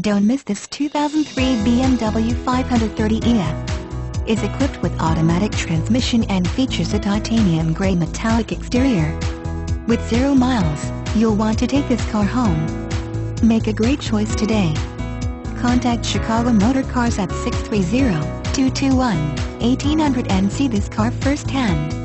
Don't miss this 2003 BMW 530iA. It's equipped with automatic transmission and features a titanium gray metallic exterior. With 0 miles, you'll want to take this car home. Make a great choice today. Contact Chicago Motor Cars at 630-221-1800 and see this car firsthand.